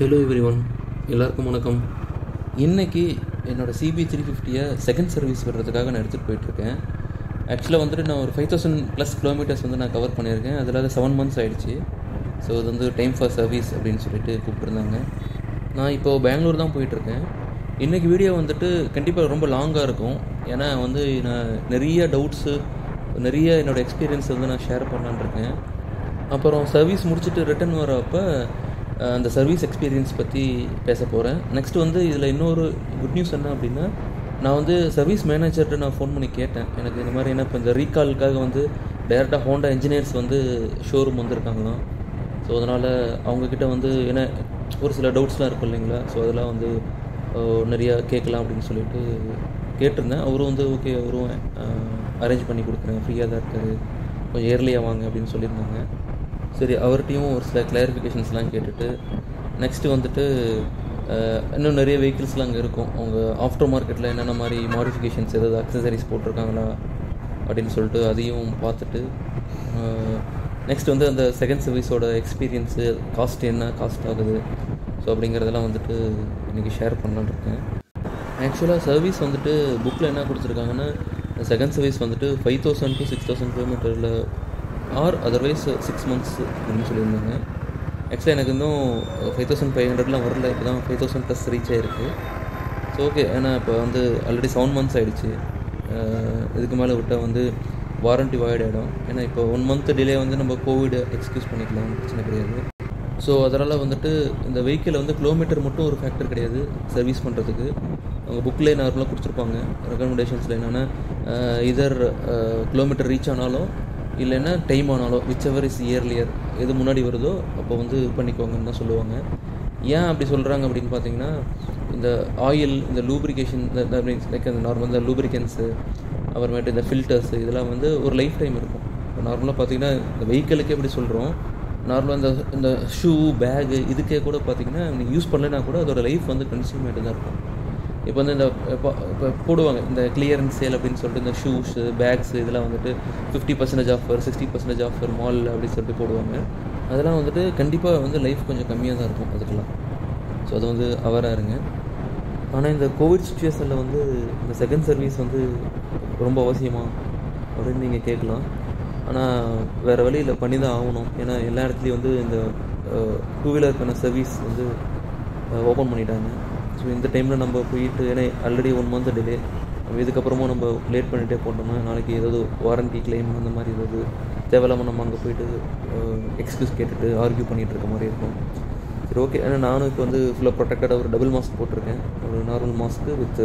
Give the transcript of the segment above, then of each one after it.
Hello everyone, எல்லாருக்கும் வணக்கம். இன்னைக்கு என்னோட CB350 செகண்ட் சர்வீஸ் வரதுக்காக நான் எடுத்துட்டு போயிட்டு இருக்கேன். एक्चुअली வந்து நான் ஒரு 5000+ கிலோமீட்டர்ஸ் வந்து நான் கவர் பண்ணியிருக்கேன். அதனால 7 months ஆயிடுச்சு. சோ இது வந்து டைம் ஃபார் சர்வீஸ் அப்படினு சொல்லிட்டு கூப்பிட்டுறாங்க. நான் இப்போ பெங்களூர் தான் போயிட்டு இருக்கேன். இன்னைக்கு வீடியோ வந்துட்டு கண்டிப்பா ரொம்ப லாங்கா இருக்கும். ஏனா வந்து நான் நிறைய டவுட்ஸ் நிறைய என்னோட எக்ஸ்பீரியன்ஸ் வந்து நான் ஷேர் பண்ணலாம்னு இருக்கேன். அப்புறம் சர்வீஸ் முடிச்சிட்டு ரிட்டர்ன் வரப்ப அந்த சர்வீஸ் எக்ஸ்பீரியன்ஸ் பத்தி பேசப் போறேன். நெக்ஸ்ட் வந்து இதல இன்னொரு குட் நியூஸ் என்ன அப்படினா நான் வந்து சர்வீஸ் மேனேஜர்ட்ட நான் ஃபோன் பண்ணி கேட்டேன். எனக்கு இந்த மாதிரி என்ன இந்த ரீகால்காக வந்து டைரக்டா ஹோண்டா இன்ஜினியர்ஸ் வந்து ஷோரூம் வந்திருக்காங்களா. சோ அதனால அவங்க கிட்ட வந்து என்ன ஒரு சில டவுட்ஸ்லாம் இருக்கு இல்லைங்களா. சோ அதெல்லாம் வந்து நிறைய கேட்கலாம் அப்படினு சொல்லிட்டு கேட்டிருந்தேன். அவரு வந்து ஓகே அவரு அரேஞ்ச் பண்ணி கொடுக்குறேன் ஃப்ரீயா தான் இருக்காரு கொஞ்சம் ஏர்லியா வாங்க அப்படினு சொல்லிருந்தாங்க. சரி அவர்ட்டியும் ஒரு சில கிளாரிஃபிகேஷன்ஸ்லாம் கேட்டுட்டு நெக்ஸ்ட் வந்துட்டு இன்னும் நிறைய vehicles-லாம் அங்க இருக்கும். அவங்க ஆஃப்டர் மார்க்கெட்ல என்னென்ன மாதிரி மாடிஃபிகேஷன்ஸ் ஏதாவது அக்சஸரீஸ் போட்டுருக்காங்களா அப்படினு சொல்லிட்டு அதையும் பார்த்துட்டு நெக்ஸ்ட் வந்து அந்த செகண்ட் சர்வீஸோட எக்ஸ்பீரியன்ஸ் காஸ்ட் என்ன காஸ்ட் ஆகுது ஸோ அப்படிங்கிறதெல்லாம் வந்துட்டு இன்னைக்கு ஷேர் பண்ணலாம்னு இருக்கேன். ஆக்சுவலாக சர்வீஸ் வந்துட்டு புக்கில் என்ன கொடுத்துருக்காங்கன்னா செகண்ட் சர்வீஸ் வந்துட்டு 5000 to 6000 கிலோமீட்டரில் ஆர் அதர்வைஸ் 6 months அப்படின்னு சொல்லியிருந்தாங்க. ஆக்சுவலாக எனக்கு இன்னும் 5500 வரல. இப்போ தான் 5000+ ரீச் ஆகிருக்கு. ஸோ ஓகே ஏன்னா இப்போ வந்து ஆல்ரெடி 7 months ஆகிடுச்சு. இதுக்கு மேலே விட்டால் வந்து வாரண்டி வாய்ட் ஆகிடும். ஏன்னா இப்போ 1 month டிலே வந்து நம்ம கோவிட் எக்ஸ்கியூஸ் பண்ணிக்கலாம், பிரச்சனை கிடையாது. ஸோ அதனால் வந்துட்டு இந்த வெஹிக்கிளை வந்து கிலோமீட்டர் மட்டும் ஒரு ஃபேக்டர் கிடையாது சர்வீஸ் பண்ணுறதுக்கு. அவங்க புக்கில் நார்மலாக கொடுத்துருப்பாங்க ரெக்கமெண்டேஷன்ஸில் என்னென்னா இதர் கிலோமீட்டர் ரீச் ஆனாலும் இல்லைன்னா டைம் ஆனாலும் விச் எவர் இஸ் இயர்லியர் எது முன்னாடி வருதோ அப்போ வந்து பண்ணிக்கோங்கன்னு தான் சொல்லுவாங்க. ஏன் அப்படி சொல்கிறாங்க அப்படின்னு பார்த்தீங்கன்னா இந்த ஆயில் இந்த லூப்ரிகேஷன் லைக் அந்த நார்மல் இந்த லூப்ரிகன்ஸு அப்புறமேட்டு இந்த ஃபில்டர்ஸு இதெல்லாம் வந்து ஒரு லைஃப் டைம் இருக்கும். இப்போ நார்மலாக பார்த்தீங்கன்னா இந்த வெஹிக்கிளுக்கே எப்படி சொல்கிறோம் நார்மலாக இந்த இந்த ஷூ பேகு இதுக்கே கூட பார்த்தீங்கன்னா நீங்கள் யூஸ் பண்ணலைன்னா கூட அதோட லைஃப் வந்து கன்சியூம் ஆகிட்டு தான் இருக்கும். இப்போ வந்து இந்த இப்போ போடுவாங்க இந்த கிளியரன்ஸ் சேல் அப்படின்னு சொல்லிட்டு இந்த ஷூஸு பேக்ஸு இதெல்லாம் வந்துட்டு 50% ஆஃபர் 60% ஆஃபர் மால் அப்படின்னு சொல்லிட்டு போடுவாங்க. அதெல்லாம் வந்துட்டு கண்டிப்பாக வந்து லைஃப் கொஞ்சம் கம்மியாக தான் இருக்கும் அதுக்கெல்லாம். ஸோ அது வந்து அவராக இருங்க. ஆனால் இந்த கோவிட் சுச்சுவேஷனில் வந்து இந்த செகண்ட் சர்வீஸ் வந்து ரொம்ப அவசியமாக அப்படின்னு நீங்கள் கேட்கலாம். ஆனால் வேறு வழியில் பண்ணி தான் ஆகணும். ஏன்னா எல்லா இடத்துலையும் வந்து இந்த 2-wheeler-க்கான சர்வீஸ் வந்து ஓப்பன் பண்ணிட்டாங்க. ஸோ இந்த டைமில் நம்ம போயிட்டு ஏன்னா ஆல்ரெடி 1 month டிலே இதுக்கப்புறமும் நம்ம லேட் பண்ணிகிட்டே போட்டோம்னா நாளைக்கு ஏதாவது வாரண்டி கிளைம் அந்த மாதிரி ஏதாவது தேவையில்லாமல் நம்ம அங்கே போயிட்டு எக்ஸ்கியூஸ் கேட்டுட்டு ஆர்கியூ பண்ணிகிட்டு இருக்க மாதிரி இருக்கும். சரி ஓகே ஏன்னா நானும் இப்போ வந்து ஃபுல்லாக ப்ரொடெக்டடாக ஒரு டபுள் மாஸ்க் போட்டிருக்கேன். ஒரு நார்மல் மாஸ்க்கு வித்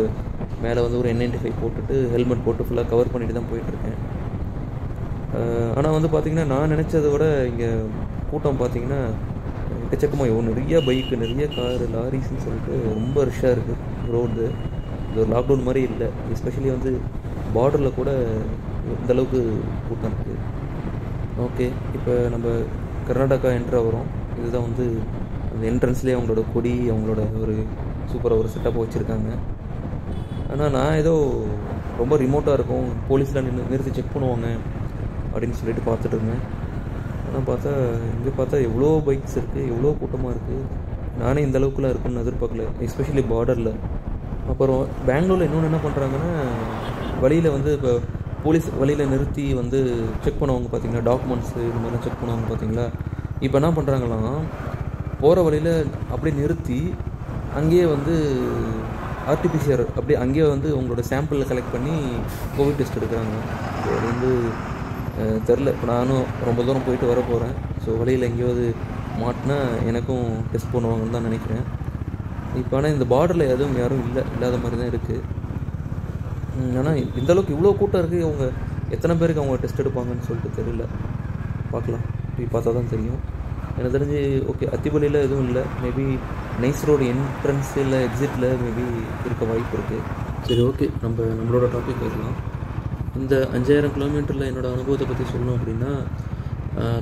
மேலே வந்து ஒரு N95 போட்டுட்டு ஹெல்மெட் போட்டு ஃபுல்லாக கவர் பண்ணிட்டு தான் போயிட்டுருக்கேன். ஆனால் வந்து பார்த்திங்கன்னா நான் நினச்சதை விட இங்கே கூட்டம் பார்த்திங்கன்னா எக்கச்சக்கமாக நிறைய பைக்கு நிறைய காரு லாரிஸ்ன்னு சொல்லிட்டு ரொம்ப ரஷ்ஷாக இருக்குது ரோடு. இது ஒரு லாக்டவுன் மாதிரி இல்லை. எஸ்பெஷலி வந்து பார்டரில் கூட இந்தளவுக்கு கூட்டம் இருக்குது. ஓகே இப்போ நம்ம கர்நாடகா என்ட்ரு ஆகிறோம். இதுதான் வந்து அந்த என்ட்ரன்ஸ்லேயே அவங்களோட கொடி அவங்களோட ஒரு சூப்பராக ஒரு செட்டப் வச்சுருக்காங்க. ஆனால் நான் ஏதோ ரொம்ப ரிமோட்டாக இருக்கும் போலீஸ்லாம் நிறுத்தி செக் பண்ணுவாங்க அப்படின்னு சொல்லிட்டு பார்த்துட்டு இருந்தேன். ஆனால் பார்த்தா இங்கே பார்த்தா எவ்வளோ பைக்ஸ் இருக்குது எவ்வளோ கூட்டமாக இருக்குது. நானே இந்த அளவுக்குலாம் இருக்குன்னு எதிர்பார்க்கல, எஸ்பெஷலி பார்டரில். அப்புறம் பெங்களூரில் இன்னொன்று என்ன பண்ணுறாங்கன்னா வழியில் வந்து இப்போ போலீஸ் வழியில் நிறுத்தி வந்து செக் பண்ணுவாங்க பார்த்தீங்களா, டாக்குமெண்ட்ஸு இந்த மாதிரிலாம் செக் பண்ணுவாங்க பார்த்தீங்களா. இப்போ என்ன பண்ணுறாங்களாம் போகிற வழியில் அப்படியே நிறுத்தி அங்கேயே வந்து RT-PCR அப்படியே அங்கேயே வந்து உங்களோட சாம்பிளில் கலெக்ட் பண்ணி கோவிட் டெஸ்ட் எடுக்கிறாங்க. அது வந்து தெரில. இப்போ நானும் ரொம்ப தூரம் போயிட்டு வர போகிறேன். ஸோ வழியில் எங்கேயாவது மாட்டினா எனக்கும் டெஸ்ட் பண்ணுவாங்கன்னு தான் நினைக்கிறேன் இப்போ. ஆனால் இந்த பார்டரில் எதுவும் யாரும் இல்லை இல்லாத மாதிரி தான் இருக்குது. ஆனால் இந்தளவுக்கு இவ்வளோ கூட்டம் இருக்குது அவங்க எத்தனை பேருக்கு அவங்க டெஸ்ட் எடுப்பாங்கன்னு சொல்லிட்டு தெரியல. பார்க்கலாம், போய் பார்த்தா தான் தெரியும். எனக்கு தெரிஞ்சு ஓகே அத்திப்பள்ளியில் எதுவும் இல்லை, மேபி நைஸ் ரோடு என்ட்ரன்ஸ் இல்லை எக்ஸிட்டில் மேபி இருக்க வாய்ப்பு இருக்குது. சரி ஓகே நம்ம நம்மளோட டாபிக் பேசலாம். இந்த 5000 கிலோமீட்டரில் என்னோடய அனுபவத்தை பற்றி சொல்லணும் அப்படின்னா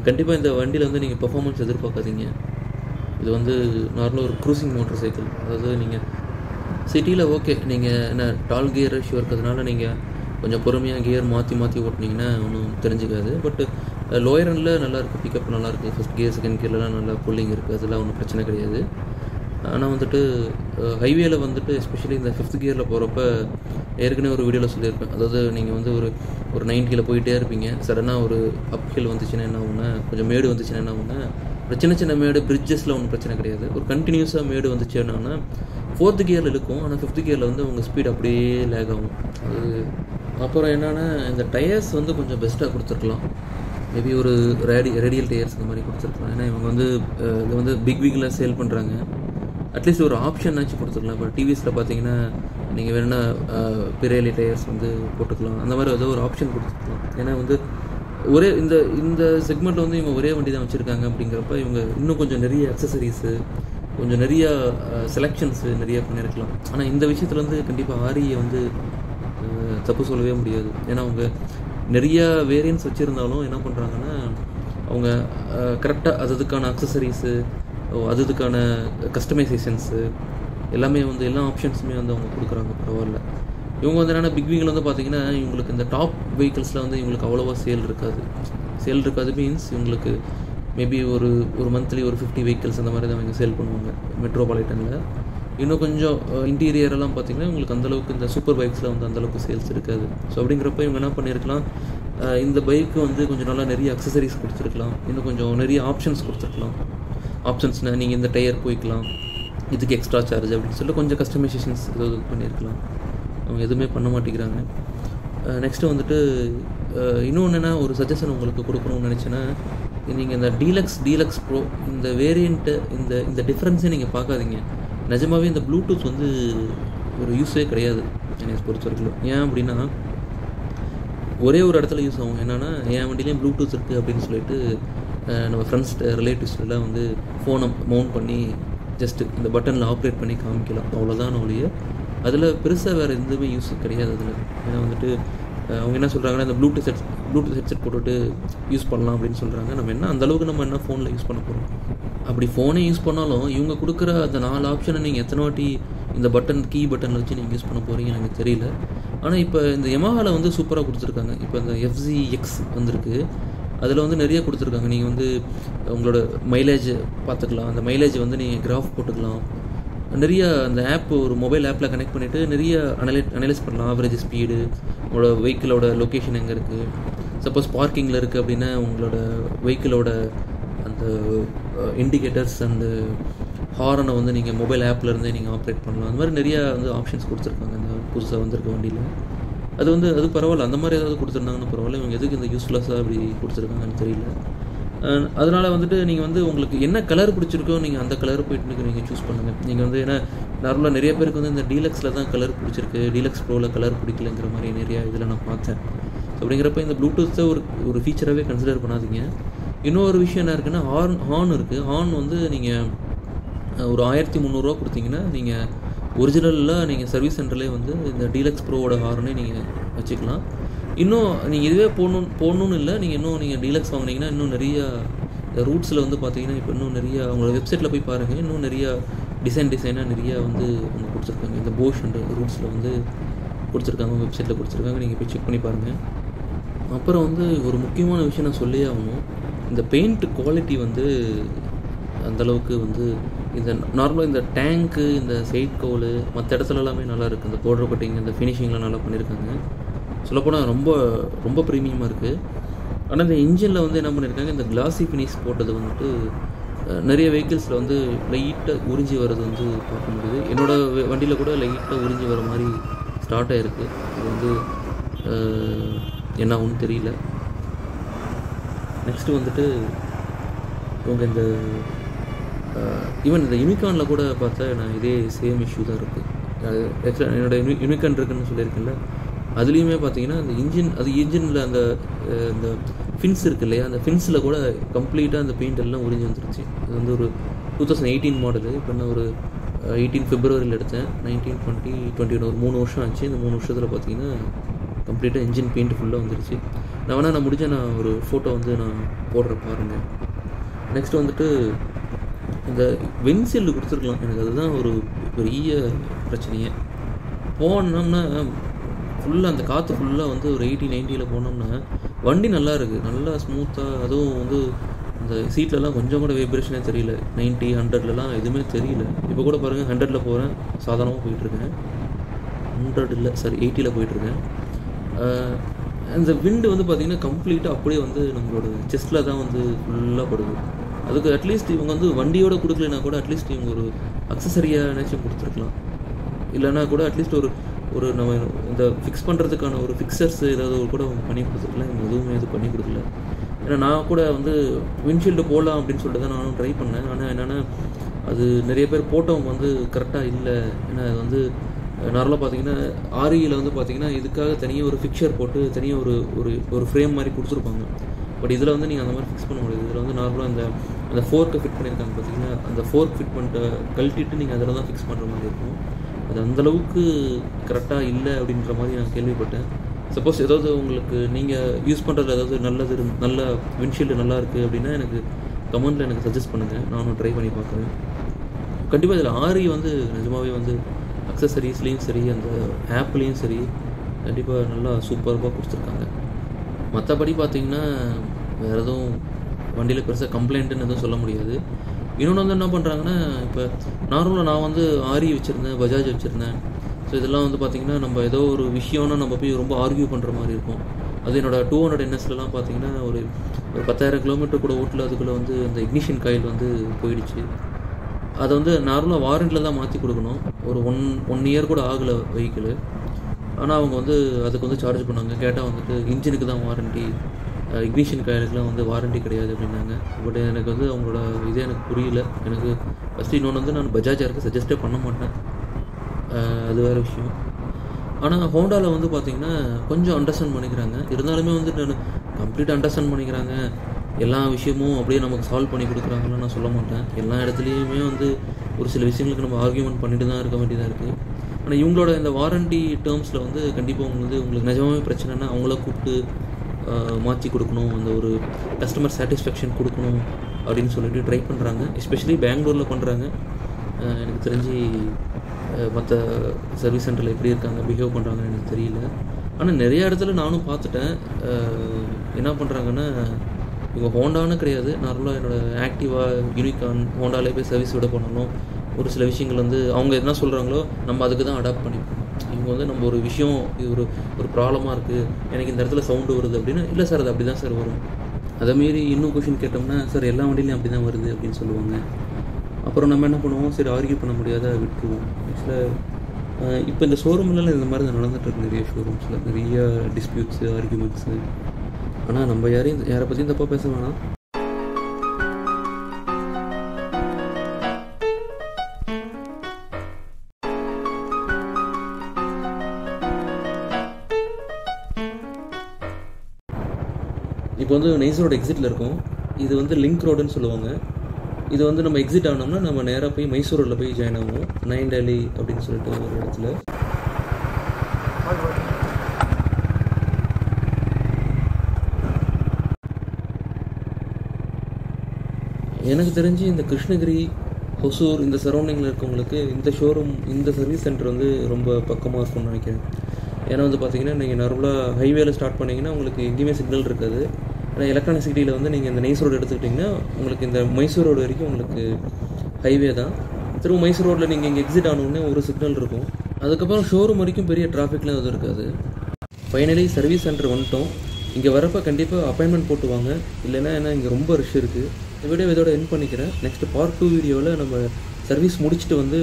கண்டிப்பாக இந்த வண்டியில் வந்து நீங்கள் பெர்ஃபார்மன்ஸ் எதிர்பார்க்காதீங்க. இது வந்து நார்மலாக ஒரு க்ரூசிங் மோட்டர் சைக்கிள். அதாவது நீங்கள் சிட்டியில் ஓகே நீங்கள் என்ன டால் கியர் ரேஷியோ இருக்கிறதுனால நீங்கள் கொஞ்சம் பொறுமையாக கியர் மாற்றி ஓட்டினீங்கன்னா ஒன்றும் தெரிஞ்சுக்காது. பட் லோயர் எண்டில் நல்லாயிருக்கு, பிக்கப் நல்லாயிருக்கு, 5th gear 2nd gearலாம் நல்லா புல்லிங் இருக்குது, அதெல்லாம் ஒன்றும் பிரச்சனை கிடையாது. ஆனா வந்துட்டு ஹைவேல வந்துட்டு especially இந்த 5th gearல போறப்ப ஏற்கனவே ஒரு வீடியோல சொல்லிருப்பேன் அதாவது நீங்க வந்து ஒரு 90 ல போயிட்டே இருப்பீங்க சடனா ஒரு அப் ஹில் வந்துச்சுனா என்ன ஆகும்னா கொஞ்சம் மேடு வந்துச்சுனா என்ன ஆகும்னா சின்ன மேடு bridgesல ஒன்னு பிரச்சனை கிடையாது ஒரு கண்டினியூஸா மேடு வந்துச்சுனானா 4th gearல இருக்கும் ஆனா 5th gearல வந்து உங்க ஸ்பீட் அப்படியே லாக் ஆகும் அப்புறம் என்னன்னா இந்த டயர்ஸ் வந்து கொஞ்சம் பெஸ்டா கொடுத்திருக்கலாம் Maybe ஒரு radial tires அந்த மாதிரி கொடுத்திருக்கலாம் ஏனா இவங்க வந்து இது வந்து பிக் விக்ல சேல் பண்றாங்க at least ஒரு ஆப்ஷன் ஆச்சு கொடுத்திருக்கலாம் இப்போ டிவிஸ்ல பாத்தீங்கன்னா நீங்க வேணா பிரேலி டயர்ஸ் வந்து போட்டுக்கலாம் அந்த மாதிரி ஏதோ ஒரு ஆப்ஷன் கொடுத்திருக்கலாம் ஏனா வந்து ஒரே இந்த செக்மெண்ட்ல வந்து இவங்க ஒரே வண்டி தான் வச்சிருக்காங்க அப்படிங்கறப்ப இவங்க இன்னும் கொஞ்சம் நிறைய accessories கொஞ்சம் நிறைய selections நிறைய பண்ணிருக்கலாம் ஆனா இந்த விஷயத்துல வந்து கண்டிப்பா ஆரிய வந்து தப்பு சொல்லவே முடியாது ஏனா அவங்க நிறைய variants வச்சிருந்தாலும் என்ன பண்றாங்கன்னா அவங்க கரெக்ட்டா அதுக்கான accessories அதுக்கான customizations எல்லாமே வந்து எல்லா ஆப்ஷன்ஸ்மே வந்து அவங்க கொடுக்கறாங்க பரவாயில்லை இவங்க வந்து என்னன்னா பிக் விங்ல வந்து பாத்தீங்கன்னா உங்களுக்கு இந்த டாப் vehiclesல வந்து உங்களுக்கு அவ்வளவா சேல் இருக்காது means உங்களுக்கு maybe ஒரு monthly ஒரு 50 vehicles அந்த மாதிரி தான் அவங்க சேல் பண்ணுவாங்க மெட்ரோபாலிட்டன்ல இன்னும் கொஞ்சம் இன்டீரியர் எல்லாம் பாத்தீங்கன்னா உங்களுக்கு அந்த அளவுக்கு இந்த சூப்பர் பைக்ஸ்ல வந்து அந்த அளவுக்கு சேல்ஸ் இருக்காது சோ அப்படிங்கறப்ப இவங்க என்ன பண்ணிருக்கலாம் இந்த பைக் வந்து கொஞ்சம் நல்லா நிறைய accessories கொடுத்திருக்கலாம் இன்னும் கொஞ்சம் நிறைய ஆப்ஷன்ஸ் கொடுத்திருக்கலாம் ஆப்ஷன்ஸ்னா நீங்க இந்த டயர் போய்க்கலாம் இதுக்கு எக்ஸ்ட்ரா சார்ஜ் அப்படி சொல்ல கொஞ்சம் கஸ்டமைசேஷன்ஸ் ஏதாவது பண்ணிருக்கலாம் அவங்க எதுமே பண்ண மாட்டேங்கறாங்க நெக்ஸ்ட் வந்துட்டு இன்னொன்னா ஒரு சஜஷன் உங்களுக்கு கொடுக்கணும்னு நினைச்சேனா நீங்க இந்த டீலக்ஸ் ப்ரோ இந்த வேரியன்ட் இந்த டிஃபரன்ஸ் நீங்க பார்க்காதீங்க நிஜமாவே இந்த Bluetooth வந்து ஒரு யூஸே கிடையாது எனக்கு பொறுத்தவரைக்கும் ஏன் அப்படினா ஒரே ஒரு இடத்துல யூஸ் ஆகும் என்னன்னா ஏன் வண்டியில Bluetooth இருக்கு அப்படினு சொல்லிட்டு நம்ம फ्रेंड्स ரிலேட்டிவ்ஸ் எல்லாம் வந்து ஃபோனை மவுண்ட் பண்ணி ஜஸ்ட் இந்த பட்டன்ல ஆபரேட் பண்ணி காமிக்கலாம் அவ்வளவுதான் ஒளியே அதுல பெருசா வேற எதுமே யூஸ் கிடையாது அதுல ஏன்னா வந்துட்டு அவங்க என்ன சொல்றாங்கன்னா இந்த Bluetooth headset போட்டுட்டு யூஸ் பண்ணலாம் அப்படினு சொல்றாங்க நம்ம என்ன அந்த அளவுக்கு நம்ம என்ன ஃபோன்ல யூஸ் பண்ண போறோம் அப்படி ஃபோனை யூஸ் பண்ணாலும் இவங்க கொடுக்கிற அந்த நாலு ஆப்ஷனை நீங்க எத்தனை வாட்டி இந்த பட்டன் கீ பட்டன்ல வச்சு நீங்க யூஸ் பண்ண போறீங்க எனக்கு தெரியல ஆனா இப்போ இந்த Yamahaல வந்து சூப்பரா கொடுத்திருக்காங்க இப்போ இந்த FZX வந்திருக்கு அதுல வந்து நிறைய கொடுத்திருக்காங்க நீங்க வந்து உங்களோட மைலேஜ் பாத்துக்கலாம் அந்த மைலேஜ் வந்து நீங்க கிராஃப் போட்டுக்கலாம் நிறைய அந்த ஆப் ஒரு மொபைல் ஆப்ல கனெக்ட் பண்ணிட்டு நிறைய அனலைஸ் பண்ணலாம் average speed உங்களோட vehicle-ஓட location எங்க இருக்கு suppose parking-ல இருக்கு அப்படினா உங்களோட vehicle-ஓட அந்த indicators and ஹாரனை வந்து நீங்க மொபைல் ஆப்ல இருந்தே நீங்க ஆபரேட் பண்ணலாம் அந்த மாதிரி நிறைய வந்து ஆப்ஷன்ஸ் கொடுத்திருக்காங்க அந்த புதுசா வந்திருக்க வண்டியில அது வந்து அது பரவாயில்லை அந்த மாதிரி ஏதாவது கொடுத்திருந்தாங்கன்னா பரவாயில்லை இவங்க எதுக்கு இந்த யூஸ்லெஸ்ஸா அப்படி கொடுத்திருக்காங்கன்னு தெரியல அதனால வந்துட்டு நீங்க வந்து உங்களுக்கு என்ன கலர் பிடிச்சிருக்கோ நீங்க அந்த கலர் போயிட்டு நீங்க சூஸ் பண்ணுங்க நீங்க வந்து ஏனா நார்மலா நிறைய பேருக்கு வந்து இந்த டீலக்ஸ்ல தான் கலர் பிடிச்சிருக்கு டீலக்ஸ் ப்ரோல கலர் பிடிக்கலங்கற மாதிரி நிறைய இதல நான் பார்த்தேன் சோ அப்படிங்கறப்ப இந்த Bluetooth ஒரு ஃபீச்சராவே கன்சிடர் பண்ணாதீங்க இன்னொரு விஷயம் என்ன இருக்குன்னா ஹார்ன் இருக்கு ஹார்ன் வந்து நீங்க ஒரு 1300 ரூபாய் கொடுத்தீங்கன்னா நீங்க ஒரிஜினல்ல நீங்க சர்வீஸ் சென்டர்லயே வந்து இந்த டீலக்ஸ் ப்ரோவோட ஹார்னை நீங்க வச்சுக்கலாம் இன்னும் நீங்க இதுவே போணும்னு இல்ல நீங்க டீலக்ஸ் வாங்குனீங்கன்னா இன்னும் நிறைய ரூட்ஸ்ல வந்து பாத்தீங்கன்னா இப்போ இன்னும் நிறைய அவங்க வெப்சைட்ல போய் பாருங்க இன்னும் நிறைய டிசைனா நிறைய வந்து அவங்க கொடுத்திருக்காங்க இந்த Bosch ரூட்ஸ்ல வந்து கொடுத்திருக்காங்க வெப்சைட்ல கொடுத்திருக்காங்க நீங்க போய் செக் பண்ணி பாருங்க அப்புறம் வந்து ஒரு முக்கியமான விஷயம் நான் சொல்லியே ஆகணும் இந்த பெயிண்ட் குவாலிட்டி வந்து அந்த அளவுக்கு வந்து இந்த நார்மலா இந்த டேங்க் இந்த சைட் கோல் மத்த இடத்துல எல்லாமே நல்லா இருக்கு இந்த பவுடர் கோட்டிங் இந்த ஃபினிஷிங்லாம் நல்லா பண்ணிருக்காங்க சொல்ல போனா ரொம்ப ரொம்ப பிரீமியமா இருக்கு ஆனா இந்த இன்ஜின்ல வந்து என்ன பண்ணிருக்காங்க இந்த கிளாசி ஃபினிஷ் போட்டது வந்து நிறைய vehiclesல வந்து லைட்டா உறிஞ்சி வரது வந்து பார்க்க முடியுது என்னோட வண்டியில கூட லைட்டா உறிஞ்சி வர மாதிரி ஸ்டார்ட் ஆயிருக்கு இது வந்து என்ன ஒன்னு தெரியல நெக்ஸ்ட் வந்துட்டு இவங்க இந்த ஈவன் இந்த யூனிகார்ன்ல கூட பார்த்தா நான் இதே சேம் இஷ்யூ தான் இருக்கு ஆக்சுவலா என்னோட யூனிகார்ன் இருக்குன்னு சொல்லியிருக்கேன்ல அதுலயுமே பாத்தீங்கன்னா அந்த இன்ஜின் அது இன்ஜின்ல அந்த ஃபின்ஸ் இருக்கு இல்லையா அந்த ஃபின்ஸ்ல கூட கம்ப்ளீட்டா அந்த பெயிண்ட் எல்லாம் உறிஞ்சி வந்துருச்சு இது வந்து ஒரு 2018 மாடல் இப்போ நான் ஒரு 18 பிப்ரவரியில் எடுத்தேன் 19 20 21 ஒரு 3 வருஷம் ஆச்சு இந்த 3 வருஷத்துல பாத்தீங்கன்னா கம்ப்ளீட்டா இன்ஜின் பெயிண்ட் ஃபுல்லா வந்துருச்சு நான் முடிஞ்ச நான் ஒரு போட்டோ வந்து நான் போடுற பாருங்க நெக்ஸ்ட் வந்துட்டு இந்த விண்ட்ஷீல்டு கொடுத்துருக்கலாம் எனக்கு அதுதான் ஒரு பெரிய பிரச்சனையே போனோம்னா ஃபுல்லாக அந்த காற்று ஃபுல்லாக வந்து ஒரு 80-90 போனோம்னா வண்டி நல்லா இருக்குது நல்லா ஸ்மூத்தாக அதுவும் வந்து The seat is vibration at 90, 100 lala, it may tell you. If you go to 100 lapora, Sadano Peter, 100, sorry, 80 lapoitrigger. And the wind on the Padina complete up on the chest lada on the Lapodu. At least even on the one day or Kuruklana, at least even accessory and Ilana could at least or the fix punter the can or fixers either could have money for the climb, the Pani Kurla. நான் கூட வந்து windshield போலாம் அப்படினு சொல்லிட்டு தான் நானும் try பண்ணேன் ஆனா என்னன்னா அது நிறைய பேர் போட்டவங்க வந்து கரெக்ட்டா இல்ல ஏன்னா அது வந்து நார்மலா பாத்தீங்கன்னா ஆரியில வந்து பாத்தீங்கன்னா இதுக்காக தனியா ஒரு ஃபிக்சர் போட்டு தனியா ஒரு ஃப்ரேம் மாதிரி கொடுத்துருப்பாங்க பட் இதல வந்து நீங்க அந்த மாதிரி ஃபிக்ஸ் பண்ண முடியாது இதல வந்து நார்மலா அந்த ஃபோர்க்க ஃபிட் பண்ணிருக்காங்க பாத்தீங்கன்னா அந்த ஃபோர்க் ஃபிட் பண்ணிட்டு கழட்டிட்டு நீங்க அதல தான் ஃபிக்ஸ் பண்ற மாதிரி இருக்கும் அது அந்த அளவுக்கு கரெக்ட்டா இல்ல அப்படிங்கற மாதிரி நான் கேள்விப்பட்டேன் Suppose if you use a windshield, you can suggest it. I try it. There are RE accessories, links, and app links. They are super. If you have a complaint, you can't tell. You know what I RE So, if you நம்ம ஏதோ ஒரு விஷயம்னா நம்ம போய் ரொம்ப argue பண்ற மாதிரி இருக்கும் அது என்னோட 200 NS ல எல்லாம் பாத்தீங்கன்னா ஒரு 10000 km கூட ஓட்ல அதுக்குள்ள வந்து அந்த ignition coil வந்து போயிடுச்சு அது வந்து நார்மலா வாரண்டில தான் மாத்தி கொடுக்கணும் ஒரு 1 year கூட ஆகல vehicle ஆனா அவங்க வந்து அதுக்கு வந்து சார்ஜ் பண்ணாங்க கேட்டா வந்து இன்ஜினுக்கு தான் வாரண்டி ignition coil க்கு வந்து வாரண்டி கிடையாது அப்படினாங்க பட் எனக்கு வந்து அவங்களோட இது எனக்கு புரியல எனக்கு first இன்னொன்னு வந்து நான் Bajaj க்கு suggest பண்ண மாட்டேன் அது வேற விஷயம் ஆனா ஹோண்டால வந்து பாத்தீங்கன்னா கொஞ்சம் அண்டர்ஸ்டாண்ட் பண்ணிக்கறாங்க இருந்தாலுமே வந்து நான் கம்ப்ளீட் அண்டர்ஸ்டாண்ட் பண்ணிக்கறாங்க எல்லா விஷயமும் அப்படியே நமக்கு சால்வ் பண்ணி கொடுக்கறாங்கன்னு நான் சொல்ல மாட்டேன் எல்லா இடத்துலயுமே வந்து ஒரு சில விஷயங்களுக்கு நம்ம ஆர்கியுமென்ட் பண்ணிட்டு தான் இருக்க வேண்டியதா இருக்கு ஆனா இவங்களோட இந்த வாரண்டி டர்ம்ஸ்ல வந்து கண்டிப்பா உங்களுக்கு நிஜமாவே பிரச்சனைனா அவங்கள கூப்பிட்டு மாத்தி கொடுக்கணும் அந்த ஒரு கஸ்டமர் satisfaction கொடுக்கணும் அப்படினு சொல்லிட்டு ட்ரை பண்றாங்க especially பெங்களூர்ல பண்றாங்க எனக்கு தெரிஞ்சு மத்த சர்வீஸ் சென்டர்ல எப்படி இருக்காங்க பிஹேவ் பண்றாங்கன்னு எனக்கு தெரியல ஆனா நிறைய இடத்துல நானும் பார்த்துட்டேன் என்ன பண்றாங்கன்னா இவங்க ஹோண்டானே கிடையாது நார்மலா என்னோட ஆக்டிவா யூனிகான் ஹோண்டால போய் சர்வீஸ் விட போனாலும் ஒரு சில விஷயங்கள் வந்து அவங்க என்ன சொல்றாங்களோ நம்ம அதுக்கு தான் அடாப்ட் பண்ணிப்போம் இவங்க வந்து நம்ம ஒரு விஷயம் இது ஒரு ப்ராப்ளமா இருக்கு எனக்கு இந்த இடத்துல சவுண்ட் வருது அப்படினா இல்ல சார் அது அப்படிதான் சார் வரும் அத மீறி இன்னும் क्वेश्चन கேட்டோம்னா சார் எல்லா வண்டியிலயும் அப்படிதான் வருது அப்படினு சொல்லுவாங்க அப்புறம் நம்ம என்ன பண்ணுவோம் சரி ஆர்கியூ பண்ண முடியாத விட்டுருவோம் actually இப்போ இந்த ஷோரூம்ல இந்த மாதிரி நடந்துட்டு இருக்கு நிறைய ஷோரூம்ஸ்ல நிறைய டிஸ்பியூட்ஸ் ஆர்கியுமென்ட்ஸ் ஆனா நம்ம யாரை பத்தியும் தப்பா பேச வேணாம் இப்போ வந்து நைசரோட எக்ஸிட்ல இருக்கும் இது வந்து லிங்க் ரோட்னு சொல்லுவாங்க இது வந்து நம்ம எக்ஸிட் ஆனோம்னா நம்ம நேரா போய் மைசூர் ரோட்ல போய் ஜாயின் ஆவோம் 9 டெல்லி அப்படினு சொல்லிட்டு ஒரு இடத்துல எனக்கு தெரிஞ்சு இந்த கிருஷ்ணகிரி ஹொசூர் இந்த சரௌண்டிங்ல இருக்கவங்களுக்கு இந்த ஷோரூம் இந்த சர்வீஸ் சென்டர் வந்து ரொம்ப பக்கமா இருக்கும்னு நினைக்கிறேன் ஏன்னா வந்து பாத்தீங்கன்னா நீங்க நார்மலா ஹைவேல ஸ்டார்ட் பண்ணீங்கன்னா உங்களுக்கு எங்கயுமே சிக்னல் இருக்காது Electronic City la vandha neenga indha Mysore Road eduthukittinga ungalku indha Mysore Road varaikum ungalku highway dhaan through Mysore Road la neenga inga exit aanona oru signal irukum adukapra showroom varaikum periya traffic la edhu irukadu finally service center vandtom inga varappa kandipa appointment pottu vaanga illena ena inga romba rush irukku indha video idoda end panikiren next part 2 video la nama service mudichittu vandhu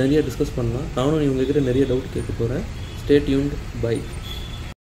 nariya discuss pannalam naanu ivanga kitta nariya doubt kekka poren stay tuned bye